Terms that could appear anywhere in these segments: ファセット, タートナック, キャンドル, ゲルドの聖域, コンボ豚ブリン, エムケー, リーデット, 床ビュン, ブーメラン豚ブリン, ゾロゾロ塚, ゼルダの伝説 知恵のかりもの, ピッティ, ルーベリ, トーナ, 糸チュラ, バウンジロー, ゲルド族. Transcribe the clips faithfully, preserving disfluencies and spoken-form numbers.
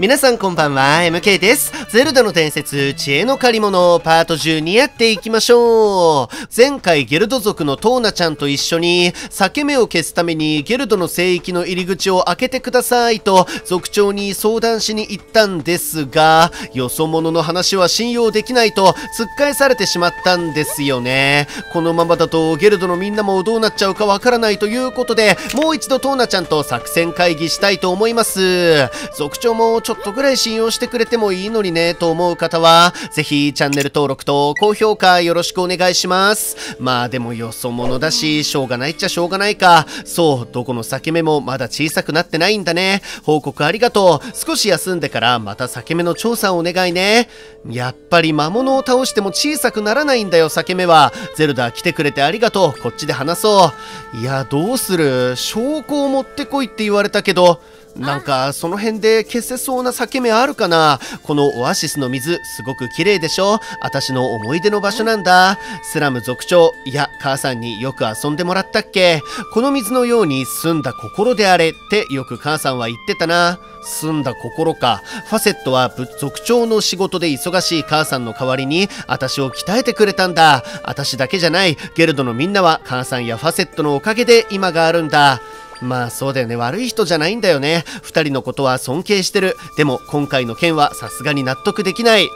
皆さんこんばんは、エムケー です。ゼルダの伝説、知恵の借り物、パートじゅうにやっていきましょう。前回ゲルド族のトーナちゃんと一緒に、裂け目を消すためにゲルドの聖域の入り口を開けてくださいと、族長に相談しに行ったんですが、よそ者の話は信用できないと、突っ返されてしまったんですよね。このままだとゲルドのみんなもどうなっちゃうかわからないということで、もう一度トーナちゃんと作戦会議したいと思います。族長もちょっとぐらい信用してくれてもいいのにねと思う方はぜひチャンネル登録と高評価よろしくお願いします。まあでもよそ者だししょうがないっちゃしょうがないか。そう、どこの裂け目もまだ小さくなってないんだね。報告ありがとう。少し休んでからまた裂け目の調査をお願いね。やっぱり魔物を倒しても小さくならないんだよ裂け目は。ゼルダ来てくれてありがとう。こっちで話そう。いやどうする、証拠を持ってこいって言われたけどなんかその辺で消せそうな裂け目あるかな。このオアシスの水すごく綺麗でしょ。私の思い出の場所なんだ。スラム族長、いや母さんによく遊んでもらったっけ。この水のように澄んだ心であれってよく母さんは言ってたな。澄んだ心か。ファセットは族長の仕事で忙しい母さんの代わりに私を鍛えてくれたんだ。私だけじゃない、ゲルドのみんなは母さんやファセットのおかげで今があるんだ。まあそうだよね、悪い人じゃないんだよね。ふたりのことは尊敬してる。でも今回の件はさすがに納得できない。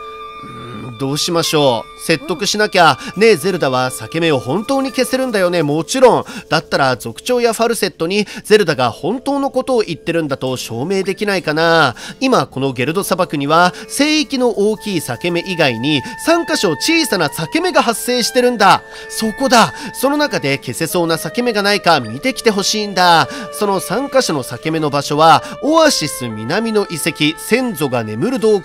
どうしましょう。説得しなきゃ。ねえゼルダは裂け目を本当に消せるんだよね。もちろん。だったら族長やファルセットにゼルダが本当のことを言ってるんだと証明できないかな。今このゲルド砂漠には聖域の大きい裂け目以外にさんかしょ小さな裂け目が発生してるんだ。そこだ。その中で消せそうな裂け目がないか見てきてほしいんだ。そのさんかしょの裂け目の場所はオアシス南の遺跡、先祖が眠る洞窟、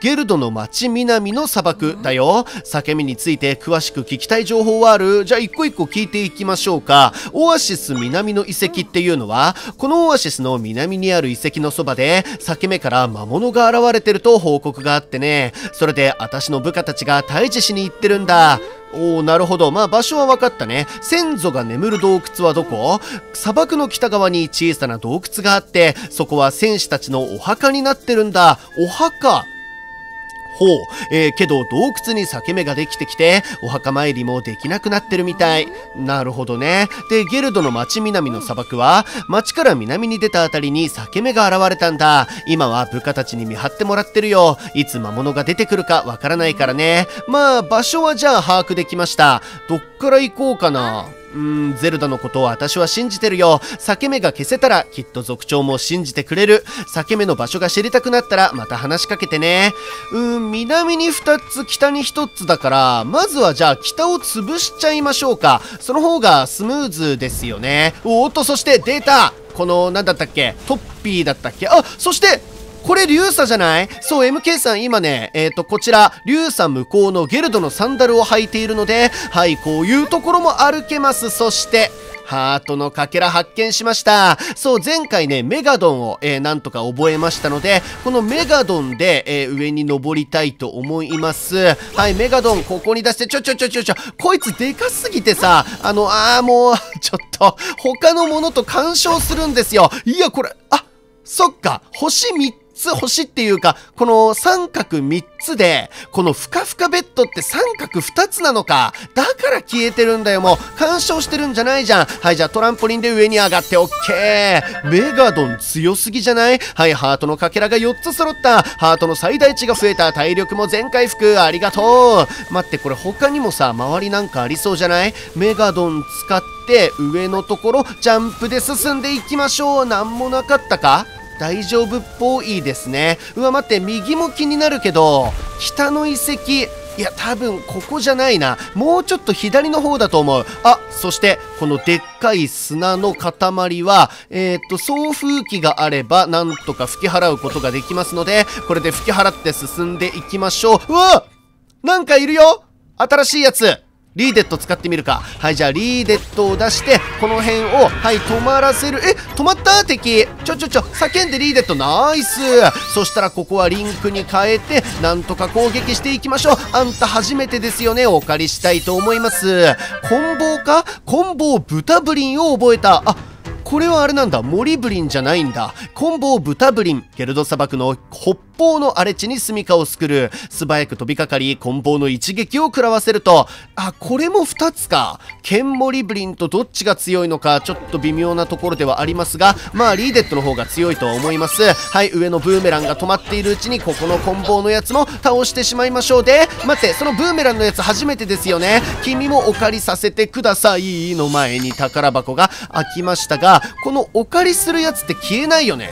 ゲルドの町南の砂漠だよ。裂け目について詳しく聞きたい情報はある？じゃあ一個一個聞いていきましょうか。オアシス南の遺跡っていうのはこのオアシスの南にある遺跡のそばで裂け目から魔物が現れてると報告があってね。それで私の部下たちが退治しに行ってるんだ。おー、なるほど。まあ場所は分かったね。先祖が眠る洞窟はどこ？砂漠の北側に小さな洞窟があってそこは戦士たちのお墓になってるんだ。お墓。ほう、えー、けど洞窟に裂け目ができてきてお墓参りもできなくなってるみたい。なるほどね。でゲルドの町南の砂漠は町から南に出たあたりに裂け目が現れたんだ。今は部下たちに見張ってもらってるよ。いつ魔物が出てくるかわからないからね。まあ場所はじゃあ把握できました。どっから行こうかな。うーん、ゼルダのことを私は信じてるよ。裂け目が消せたらきっと族長も信じてくれる。裂け目の場所が知りたくなったらまた話しかけてね。うーん、南にふたつ、北にひとつだから、まずはじゃあ北を潰しちゃいましょうか。その方がスムーズですよね。おーっと、そしてデータ。この、なんだったっけ？トッピーだったっけ？あ、そして、これ、リューサじゃない？そう、エムケー さん、今ね、えっと、こちら、リューサ向こうのゲルドのサンダルを履いているので、はい、こういうところも歩けます。そして、ハートのかけら発見しました。そう、前回ね、メガドンを、えー、なんとか覚えましたので、このメガドンで、えー、上に登りたいと思います。はい、メガドン、ここに出して、ちょちょちょちょちょ、こいつでかすぎてさ、あの、あーもう、ちょっと、他のものと干渉するんですよ。いや、これ、あ、そっか、星みっつ。星っていうかこの三角みっつでこのふかふかベッドって三角ふたつなのか。だから消えてるんだよ。もう干渉してるんじゃないじゃん。はい、じゃあトランポリンで上に上がって オーケー。 メガドン強すぎじゃない？はい、ハートのかけらがよっつ揃った。ハートの最大値が増えた。体力も全回復、ありがとう。待って、これ他にもさ周りなんかありそうじゃない？メガドン使って上のところジャンプで進んでいきましょう。なんもなかったか？大丈夫っぽいですね。うわ、待って、右も気になるけど、北の遺跡、いや、多分ここじゃないな。もうちょっと左の方だと思う。あ、そして、このでっかい砂の塊は、えー、っと、送風機があれば、なんとか吹き払うことができますので、これで吹き払って進んでいきましょう。うわ！なんかいるよ！新しいやつ！リーデット使ってみるか。はい、じゃあリーデットを出してこの辺を、はい、止まらせる。え、止まった？敵、ちょちょちょ、叫んでリーデット、ナイス。そしたらここはリンクに変えてなんとか攻撃していきましょう。あんた初めてですよね。お借りしたいと思います。コンボか？コンボ豚ブリンを覚えた。あ、これはあれなんだ。森ブリンじゃないんだ。コンボを豚ブリン。ゲルド砂漠の北方の荒れ地に住みかを作る。素早く飛びかかり、コンボの一撃を食らわせると。あ、これもふたつか。剣森ブリンとどっちが強いのか、ちょっと微妙なところではありますが、まあ、リーデッドの方が強いとは思います。はい、上のブーメランが止まっているうちに、ここのコンボのやつも倒してしまいましょう。で、待って、そのブーメランのやつ初めてですよね。君もお借りさせてください。の前に宝箱が開きましたが、このお借りするやつって消えないよね。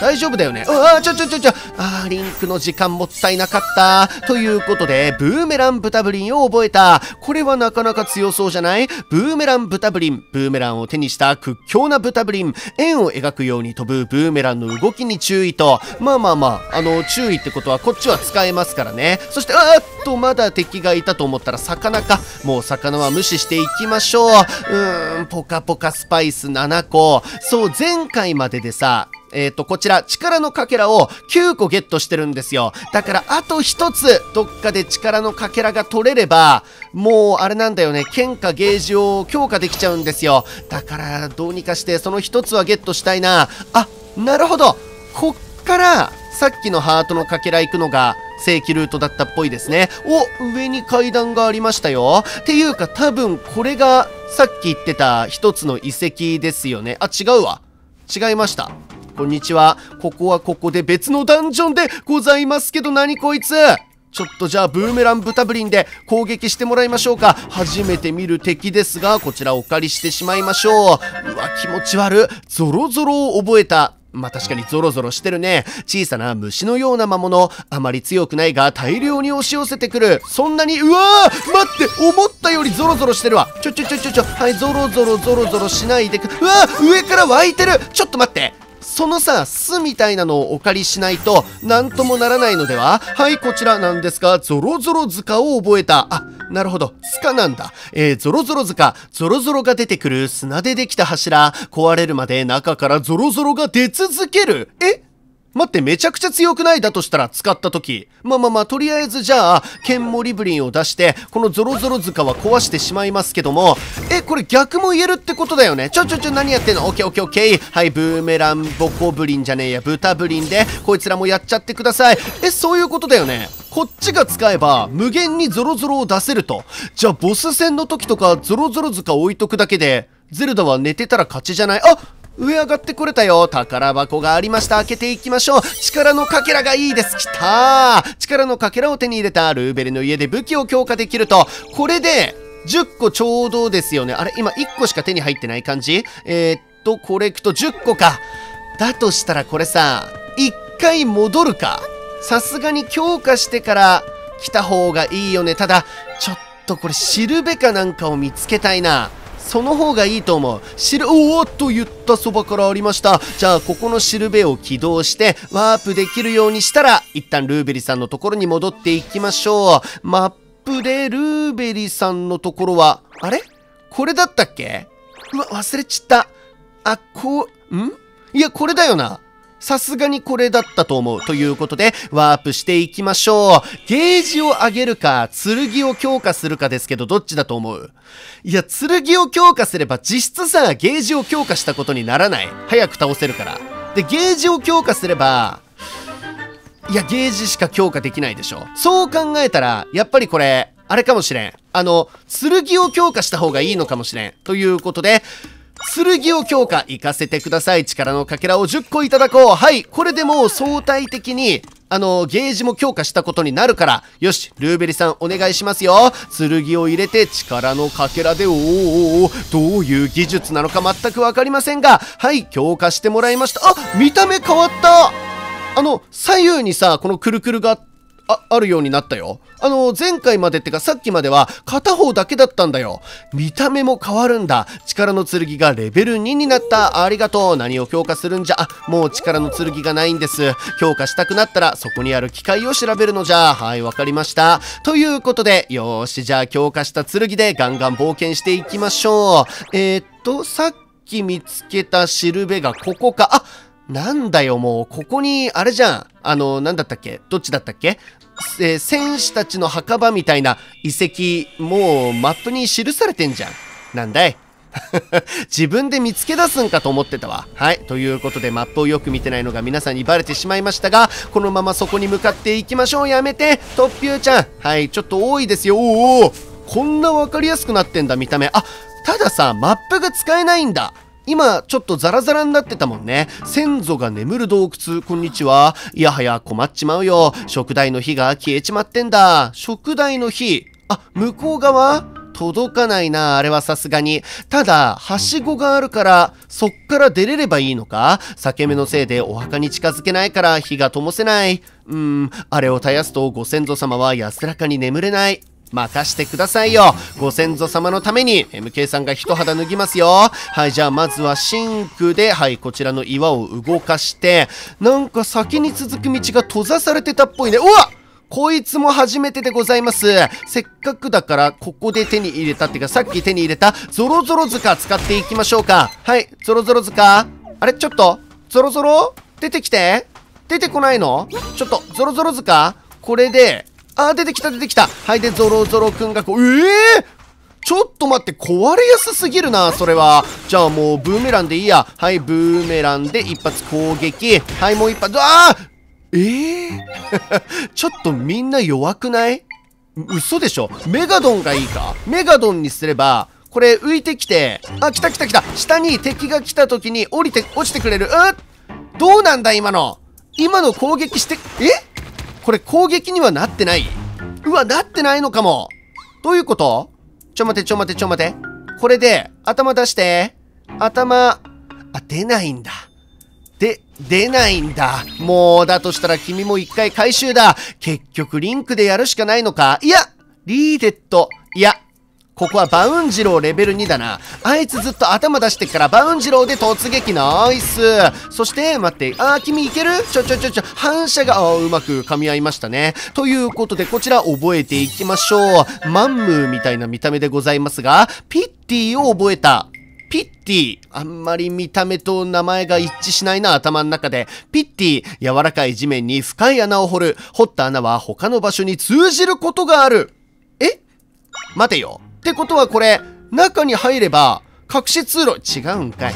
大丈夫だよね。ああ、ちょちょちょちょ。ああ、リンクの時間もったいなかった。ということで、ブーメラン豚ブリンを覚えた。これはなかなか強そうじゃない？ブーメラン豚ブリン。ブーメランを手にした屈強な豚ブリン。円を描くように飛ぶブーメランの動きに注意と。まあまあまあ、あの、注意ってことはこっちは使えますからね。そして、あっと、まだ敵がいたと思ったら魚か。もう魚は無視していきましょう。うーん、ポカポカスパイスななこ。そう、前回まででさ、えっと、こちら、力のかけらをきゅうこゲットしてるんですよ。だから、あとひとつ、どっかで力のかけらが取れれば、もう、あれなんだよね、剣かゲージを強化できちゃうんですよ。だから、どうにかして、そのひとつはゲットしたいな。あ、なるほど。こっから、さっきのハートのかけら行くのが、正規ルートだったっぽいですね。お、上に階段がありましたよ。っていうか、多分、これが、さっき言ってたひとつの遺跡ですよね。あ、違うわ。違いました。こんにちは。ここはここで別のダンジョンでございますけど、何こいつ？ちょっとじゃあブーメラン豚ブリンで攻撃してもらいましょうか。初めて見る敵ですが、こちらお借りしてしまいましょう。うわ、気持ち悪。ゾロゾロを覚えた。まあ、確かにゾロゾロしてるね。小さな虫のような魔物。あまり強くないが大量に押し寄せてくる。そんなに、うわー待って、思ったよりゾロゾロしてるわ。ちょちょちょちょちょ。はい、ゾロゾロゾロゾロしないでく。うわー上から湧いてる。ちょっと待って。そのさ、巣みたいなのをお借りしないと、なんともならないのでは？はい、こちらなんですが、ゾロゾロ塚を覚えた。あ、なるほど。塚なんだ。えー、ゾロゾロ塚。ゾロゾロが出てくる砂でできた柱。壊れるまで中からゾロゾロが出続ける。え？待って、めちゃくちゃ強くない？だとしたら、使った時。まあまあまあ、とりあえずじゃあ、剣森ブリンを出して、このゾロゾロ塚は壊してしまいますけども、え、これ逆も言えるってことだよね。ちょちょちょ、何やってんの？オッケーオッケーオッケー。はい、ブーメランボコブリンじゃねえや、豚ブリンで、こいつらもやっちゃってください。え、そういうことだよね。こっちが使えば、無限にゾロゾロを出せると。じゃあ、ボス戦の時とか、ゾロゾロ塚置いとくだけで、ゼルダは寝てたら勝ちじゃない？あっ！上上がってこれたよ。宝箱がありました。開けていきましょう。力のかけらがいいです。きたー。力のかけらを手に入れた。ルーベルの家で武器を強化できると。これで、じゅっこちょうどですよね。あれ今いっこしか手に入ってない感じ？えー、っと、コレクトじゅっこか。だとしたらこれさ、いっかい戻るか。さすがに強化してから来た方がいいよね。ただ、ちょっとこれシルベかなんかを見つけたいな。その方がいいと思う。シル、おおっと言ったそばからありました。じゃあ、ここのシルベを起動して、ワープできるようにしたら、一旦ルーベリさんのところに戻っていきましょう。マップでルーベリさんのところは、あれ？これだったっけ？うわ、忘れちった。あ、こう、ん？いや、これだよな。さすがにこれだったと思う。ということで、ワープしていきましょう。ゲージを上げるか、剣を強化するかですけど、どっちだと思う？いや、剣を強化すれば、実質さ、ゲージを強化したことにならない。早く倒せるから。で、ゲージを強化すれば、いや、ゲージしか強化できないでしょ。そう考えたら、やっぱりこれ、あれかもしれん。あの、剣を強化した方がいいのかもしれん。ということで、剣を強化、行かせてください。力のかけらをじゅっこいただこう。はい。これでもう相対的に、あの、ゲージも強化したことになるから。よし、ルーベリさんお願いしますよ。剣を入れて力のかけらで、おーおーおー、どういう技術なのか全くわかりませんが、はい、強化してもらいました。あ、見た目変わった。あの、左右にさ、このくるくるが、あ、あるようになったよ。あの、前回までってかさっきまでは片方だけだったんだよ。見た目も変わるんだ。力の剣がレベルにになった。ありがとう。何を強化するんじゃ。あ、もう力の剣がないんです。強化したくなったらそこにある機械を調べるのじゃ。はい、わかりました。ということで、よーし、じゃあ強化した剣でガンガン冒険していきましょう。えー、っと、さっき見つけたしるべがここか。あ、なんだよ、もう、ここに、あれじゃん。あの、なんだったっけ？どっちだったっけ？えー、戦士たちの墓場みたいな遺跡、もう、マップに記されてんじゃん。なんだい？自分で見つけ出すんかと思ってたわ。はい、ということでマップをよく見てないのが皆さんにバレてしまいましたが、このままそこに向かっていきましょう。やめてトッピューちゃん。はい、ちょっと多いですよ。おお、こんな分かりやすくなってんだ見た目。あ、たださ、マップが使えないんだ。今ちょっとザラザラになってたもんね。先祖が眠る洞窟、こんにちは。いやはや困っちまうよ。食台の火が消えちまってんだ。食台の火、あ、向こう側届かないな、あれはさすがに。ただ、はしごがあるから、そっから出れればいいのか？裂け目のせいでお墓に近づけないから火が灯せない。うーん、あれを絶やすとご先祖様は安らかに眠れない。任してくださいよ。ご先祖様のために エムケー さんが一肌脱ぎますよ。はい、じゃあまずはシンクで、はい、こちらの岩を動かして、なんか先に続く道が閉ざされてたっぽいね。うわっ！こいつも初めてでございます。せっかくだから、ここで手に入れたっていうか、さっき手に入れた、ゾロゾロ塚使っていきましょうか。はい、ゾロゾロ塚。あれ、ちょっと、ゾロゾロ出てきて。出てこないの？ちょっと、ゾロゾロ塚これで、あー、出てきた、出てきた。はい、で、ゾロゾロくんがこう、ええーちょっと待って、壊れやすすぎるな、それは。じゃあもう、ブーメランでいいや。はい、ブーメランで一発攻撃。はい、もう一発、あーええー、ちょっとみんな弱くない？嘘でしょ。メガドンがいいか。メガドンにすれば、これ浮いてきて、あ、来た来た来た。下に敵が来た時に降りて、落ちてくれる。うん、どうなんだ今の。今の攻撃して、え？これ攻撃にはなってない？うわ、なってないのかも。どういうこと？ちょ待てちょ待てちょ待て。これで、頭出して。頭、あ、出ないんだ。で、出ないんだ。もう、だとしたら君も一回回収だ。結局、リンクでやるしかないのか。いや、リーデッド。いや、ここはバウンジローレベルにだな。あいつずっと頭出してからバウンジローで突撃。ナイス。そして、待って。あー、君いける？ちょちょちょちょ。反射が、あー、うまく噛み合いましたね。ということで、こちら覚えていきましょう。マンムーみたいな見た目でございますが、ピッティを覚えた。ピッティ。あんまり見た目と名前が一致しないな、頭の中で。ピッティ。柔らかい地面に深い穴を掘る。掘った穴は他の場所に通じることがある。え？待てよ。ってことはこれ、中に入れば、隠し通路、違うんかい。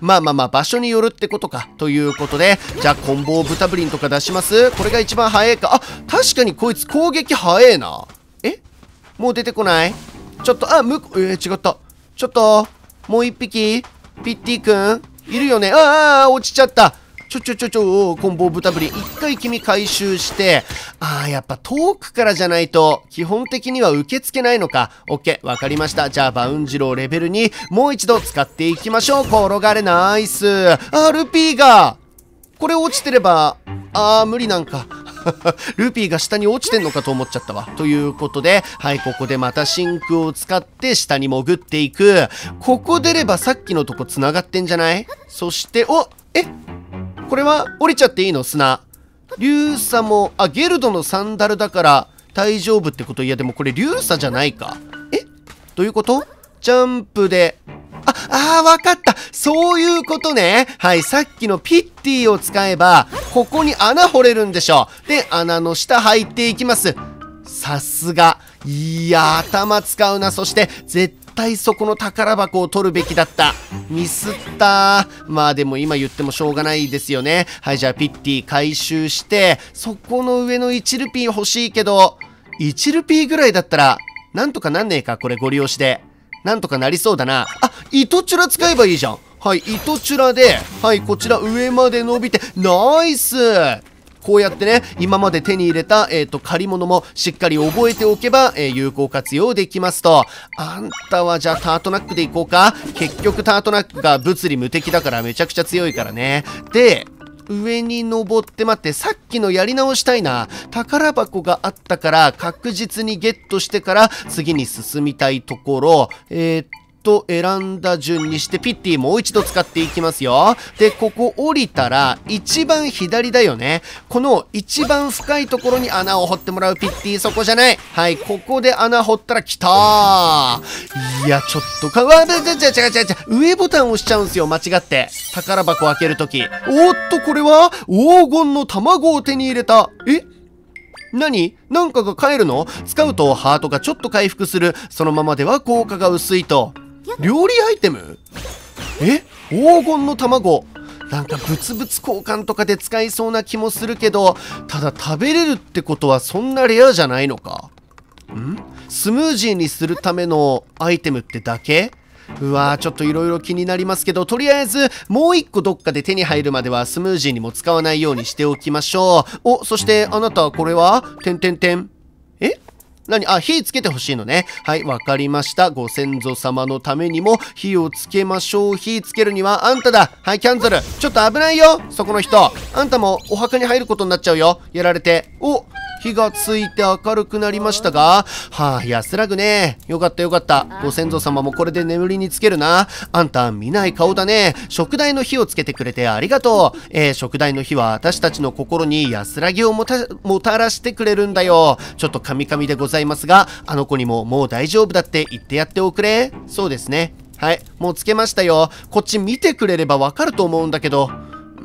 まあまあまあ、場所によるってことか。ということで、じゃあ、コンボ豚ブリンとか出します？これが一番早いか。あ、確かにこいつ攻撃早えな。え？もう出てこない？ちょっと、あ、む、えー、違った。ちょっと、もう一匹ピッティくんいるよね。ああ、落ちちゃった。ちょちょちょちょ、コンボ豚ぶり。一回君回収して。ああ、やっぱ遠くからじゃないと、基本的には受け付けないのか。オッケー、わかりました。じゃあ、バウンジローレベルに、もう一度使っていきましょう。転がれ、ナイス。あ、ルピーが、これ落ちてれば、ああ、無理なんか。ルピーが下に落ちてんのかと思っちゃったわ。ということで、はい、ここでまたシンクを使って下に潜っていく。ここ出ればさっきのとこ繋がってんじゃない？そして、お！え？これは降りちゃっていいの？砂。竜砂も、あ、ゲルドのサンダルだから大丈夫ってこと？いや、でもこれ竜砂じゃないか。え？どういうこと？ジャンプで、あ、ああ、わかった。そういうことね。はい、さっきのピッティを使えば、ここに穴掘れるんでしょう。で、穴の下入っていきます。さすが。いや、頭使うな。そして、絶対そこの宝箱を取るべきだった。ミスった。まあでも今言ってもしょうがないですよね。はい、じゃあピッティ回収して、そこの上のいちルピー欲しいけど、いちルピーぐらいだったら、なんとかなんねえか。これご利用しで。なんとかなりそうだな。あ、糸チュラ使えばいいじゃん。はい、糸チュラで、はい、こちら上まで伸びて、ナイス！こうやってね、今まで手に入れた、えっと、借り物もしっかり覚えておけば、えー、有効活用できますと。あんたはじゃあタートナックでいこうか。結局タートナックが物理無敵だからめちゃくちゃ強いからね。で、上に登って、待って、さっきのやり直したいな。宝箱があったから、確実にゲットしてから、次に進みたいところ、えー、っと、選んだ順にして、ピッティもう一度使っていきますよ。で、ここ降りたら、一番左だよね。この一番深いところに穴を掘ってもらうピッティ、そこじゃない。はい、ここで穴掘ったら、来たー。いや、ちょっとか、わ、ちゃちゃちゃちゃちゃ、上ボタン押しちゃうんすよ、間違って。宝箱開けるとき。おーっと、これは黄金の卵を手に入れた。え？何？なんかが買えるの？使うとハートがちょっと回復する。そのままでは効果が薄いと。料理アイテム？え？黄金の卵。なんか物々交換とかで使いそうな気もするけど、ただ食べれるってことはそんなレアじゃないのか。ん？スムージーにするためのアイテムってだけ？うわー、ちょっといろいろ気になりますけど、とりあえずもう一個どっかで手に入るまではスムージーにも使わないようにしておきましょう。お、そしてあなたはこれはてんてんてん。え？何？あ、火つけてほしいのね。はい、わかりました。ご先祖様のためにも火をつけましょう。火つけるにはあんただ。はい、キャンドル。ちょっと危ないよ、そこの人。あんたもお墓に入ることになっちゃうよ。やられて。お、火がついて明るくなりましたが、はあ、安らぐね。よかったよかった。ご先祖様もこれで眠りにつけるな。あんた、見ない顔だね。食台の火をつけてくれてありがとう。えー、食台の火は私たちの心に安らぎをもた、もたらしてくれるんだよ。ちょっとカミカミでございますが、あの子にももう大丈夫だって言ってやっておくれ。そうですね。はい、もうつけましたよ。こっち見てくれればわかると思うんだけど。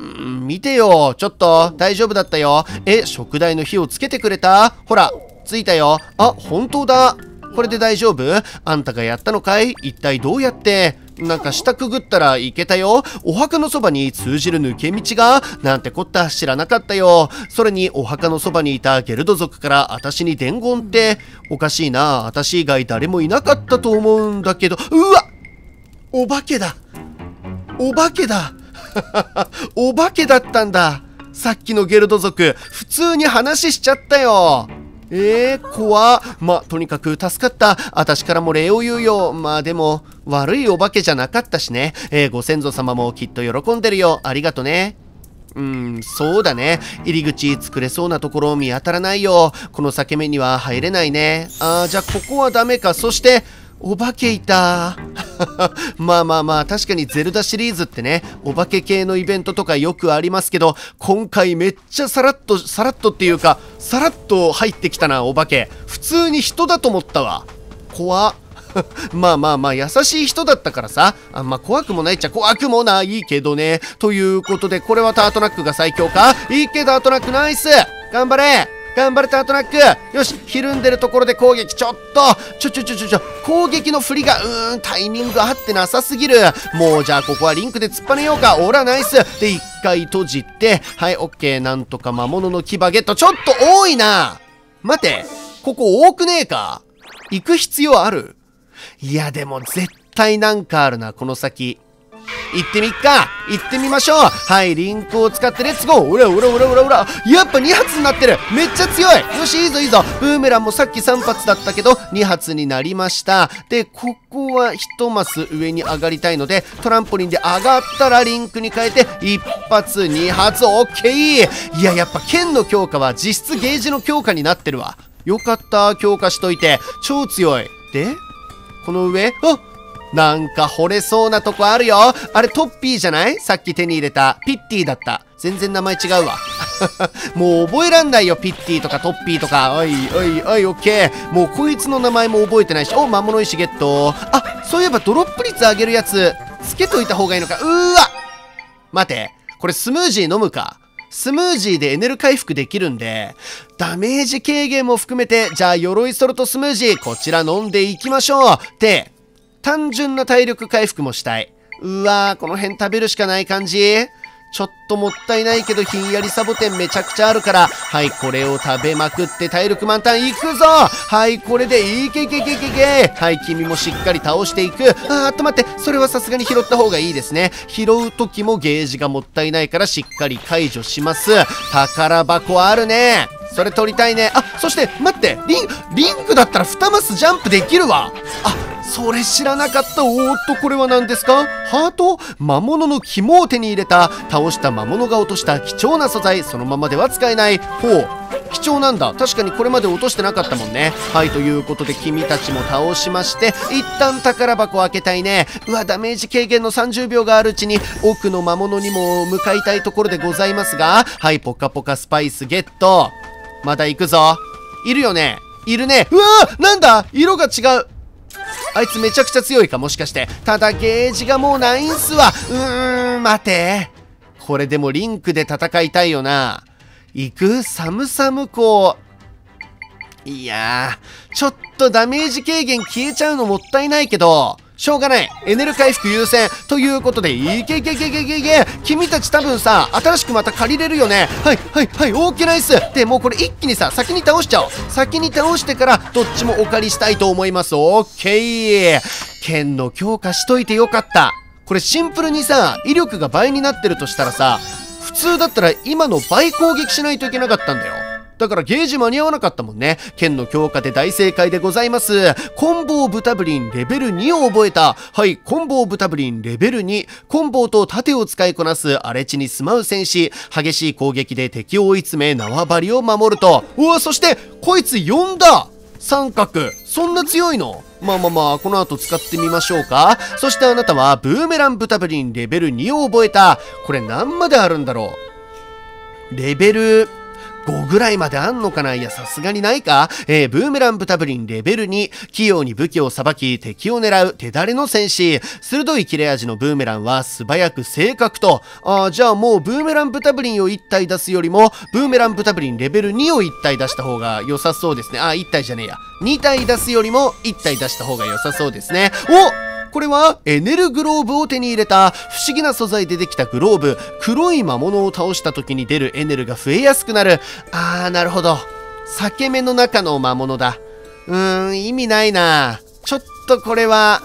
うん、見てよ。ちょっと、大丈夫だったよ。え、食台の火をつけてくれた？ほら、ついたよ。あ、本当だ。これで大丈夫？あんたがやったのかい？一体どうやって？なんか下くぐったらいけたよ。お墓のそばに通じる抜け道が、なんてこった知らなかったよ。それにお墓のそばにいたゲルド族から私に伝言って、おかしいな。私以外誰もいなかったと思うんだけど、うわ！お化けだ。お化けだ。お化けだったんだ。さっきのゲルド族、普通に話しちゃったよ。えー、怖っ。ま、とにかく助かった。私からも礼を言うよ。まあでも、悪いお化けじゃなかったしね。えー、ご先祖様もきっと喜んでるよ。ありがとね。うん、そうだね。入り口作れそうなところ見当たらないよ。この裂け目には入れないね。あー、じゃあここはダメか。そして、お化けいた。まあまあまあ、確かにゼルダシリーズってね、お化け系のイベントとかよくありますけど、今回めっちゃさらっと、さらっとっていうか、さらっと入ってきたな、お化け。普通に人だと思ったわ。怖っ。まあまあまあ、優しい人だったからさ、あんま怖くもないっちゃ怖くもないけどね。ということで、これはタートナックが最強か？いいけ、タートナックナイス！頑張れ！頑張れタートナック。よし、ひるんでるところで攻撃。ちょっとちょちょちょちょちょ攻撃の振りが、うーん、タイミング合ってなさすぎる。もうじゃあここはリンクで突っぱねようか。オラナイスで一回閉じて、はい、オッケー。なんとか魔物の牙ゲット。ちょっと多いな。待て、ここ多くねえか。行く必要ある？いやでも絶対なんかあるな、この先。行ってみっか。行ってみましょう。はい、リンクを使ってレッツゴー。うらうらうらうらうら。やっぱに発になってる。めっちゃ強い。よし、いいぞいいぞ。ブーメランもさっきさん発だったけど、に発になりました。で、ここはいちマス上に上がりたいので、トランポリンで上がったらリンクに変えて、いち発、に発、オッケー。いや、やっぱ剣の強化は実質ゲージの強化になってるわ。よかった。強化しといて。超強い。で、この上、あ、なんか惚れそうなとこあるよ。あれトッピーじゃない？さっき手に入れた。ピッティだった。全然名前違うわ。もう覚えらんないよ。ピッティとかトッピーとか。おいおいおい、オッケー。もうこいつの名前も覚えてないし。お、魔物石ゲット。あ、そういえばドロップ率上げるやつ、つけといた方がいいのか。うーわ！待て、これスムージー飲むか。スムージーでエネル回復できるんで、ダメージ軽減も含めて、じゃあ鎧ソロとスムージー、こちら飲んでいきましょう。って、単純な体力回復もしたい。うわー、この辺食べるしかない感じ。ちょっともったいないけど、ひんやりサボテンめちゃくちゃあるから。はい、これを食べまくって体力満タンいくぞ。はい、これでいけいけいけいけいけ。はい、君もしっかり倒していく。あーっと待って、それはさすがに拾った方がいいですね。拾う時もゲージがもったいないからしっかり解除します。宝箱あるね。それ取りたいね。あ、そして待って、リン、リンクだったらにマスジャンプできるわ。あ、それ知らなかった。おーっと、これは何ですか？ハート？魔物の肝を手に入れた。倒した魔物が落とした貴重な素材。そのままでは使えない。ほう、貴重なんだ。確かにこれまで落としてなかったもんね。はい、ということで君たちも倒しまして、一旦宝箱開けたいね。うわ、ダメージ軽減のさんじゅうびょうがあるうちに奥の魔物にも向かいたいところでございますが、はい、ポカポカスパイスゲット。まだ行くぞ。いるよね。いるね。うわー、なんだ、色が違う。あいつめちゃくちゃ強いか、もしかして。ただゲージがもうないんすわ。うーん、待て、これでもリンクで戦いたいよな。行く？サムサムコ。いやー、ちょっとダメージ軽減消えちゃうのもったいないけど、しょうがない。エネル回復優先。ということで、いけいけいけいけいけいけ。君たち多分さ、新しくまた借りれるよね。はい、はい、はい。オーケーナイス。で、もうこれ一気にさ、先に倒しちゃおう。先に倒してから、どっちもお借りしたいと思います。オッケー。剣の強化しといてよかった。これシンプルにさ、威力が倍になってるとしたらさ、普通だったら今の倍攻撃しないといけなかったんだよ。だからゲージ間に合わなかったもんね。剣の強化で大正解でございます。コンボーブタブリンレベルにを覚えた。はい、コンボーブタブリンレベルに。コンボーと盾を使いこなす荒れ地に住まう戦士。激しい攻撃で敵を追い詰め縄張りを守ると。うわ、そして、こいつよんだ三角。そんな強いの？まあまあまあ、この後使ってみましょうか。そしてあなたはブーメランブタブリンレベルにを覚えた。これ何まであるんだろう。レベルごぐらいまであんのかな？いや、さすがにないか。えー、ブーメランブタブリンレベルに。器用に武器をさばき、敵を狙う、手だれの戦士。鋭い切れ味のブーメランは素早く正確と。ああ、じゃあもうブーメランブタブリンをいち体出すよりも、ブーメランブタブリンレベルにをいち体出した方が良さそうですね。ああ、いち体じゃねえや。に体出すよりもいち体出した方が良さそうですね。お！これはエネルグローブを手に入れた。不思議な素材でできたグローブ。黒い魔物を倒した時に出るエネルが増えやすくなる。あー、なるほど。裂け目の中の魔物だ。うーん、意味ないな。ちょっとこれは、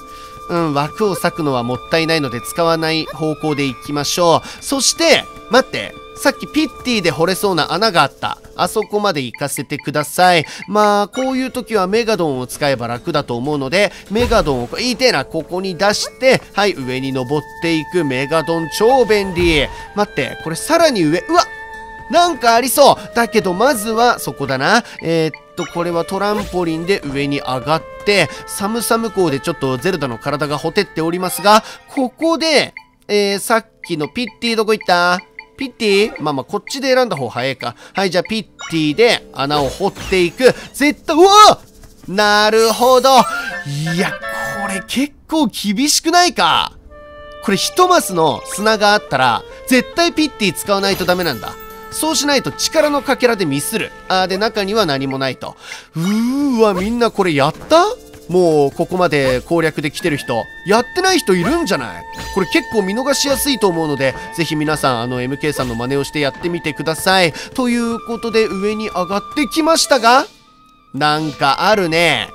うん、枠を割くのはもったいないので使わない方向でいきましょう。そして、待って。さっきピッティで掘れそうな穴があった。あそこまで行かせてください。まあ、こういう時はメガドンを使えば楽だと思うので、メガドンを、いいてえな、ここに出して、はい、上に登っていくメガドン超便利。待って、これさらに上、うわ！なんかありそう。だけど、まずはそこだな。えー、っと、これはトランポリンで上に上がって、サムサム港でちょっとゼルダの体がほてっておりますが、ここで、えー、さっきのピッティどこ行った？ピッティ？まあまあ、こっちで選んだ方早いか。はい、じゃあ、ピッティで穴を掘っていく。絶対、うわ！なるほど。いや、これ結構厳しくないか。これ一マスの砂があったら、絶対ピッティ使わないとダメなんだ。そうしないと力のかけらでミスる。あー、で、中には何もないと。うーわ、みんなこれやった？もう、ここまで攻略できてる人、やってない人いるんじゃない？これ結構見逃しやすいと思うので、ぜひ皆さん、あの、エムケー さんの真似をしてやってみてください。ということで、上に上がってきましたが、なんかあるね。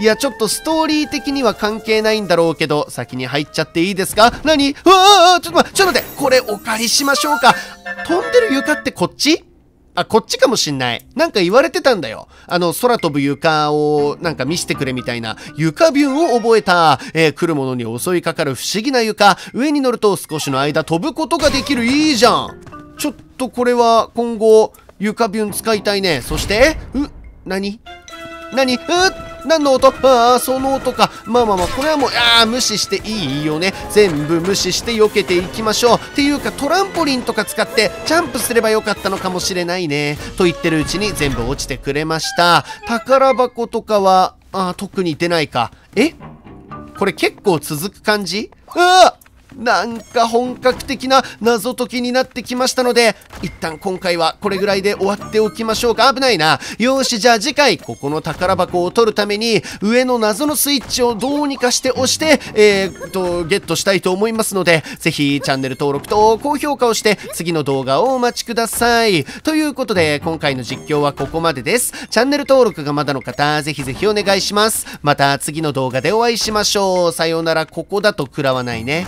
いや、ちょっとストーリー的には関係ないんだろうけど、先に入っちゃっていいですか？何？うわあ、ちょっと待って、ちょっと待って、これお借りしましょうか。飛んでる床ってこっち？あ、こっちかもしんない。なんか言われてたんだよ。あの、空飛ぶ床をなんか見せてくれみたいな。床ビュンを覚えた。えー、来るものに襲いかかる不思議な床。上に乗ると少しの間飛ぶことができる。いいじゃん。ちょっとこれは今後、床ビュン使いたいね。そして、う、なになにう何の音？ああ、その音か。まあまあまあ、これはもう、ああ、無視していいよね。全部無視して避けていきましょう。っていうか、トランポリンとか使って、ジャンプすればよかったのかもしれないね。と言ってるうちに全部落ちてくれました。宝箱とかは、ああ、特に出ないか。え？これ結構続く感じ？ああ！なんか本格的な謎解きになってきましたので、一旦今回はこれぐらいで終わっておきましょうか。危ないな。よーし、じゃあ次回、ここの宝箱を取るために、上の謎のスイッチをどうにかして押して、えーっと、ゲットしたいと思いますので、ぜひチャンネル登録と高評価をして、次の動画をお待ちください。ということで、今回の実況はここまでです。チャンネル登録がまだの方、ぜひぜひお願いします。また次の動画でお会いしましょう。さようなら、ここだと食らわないね。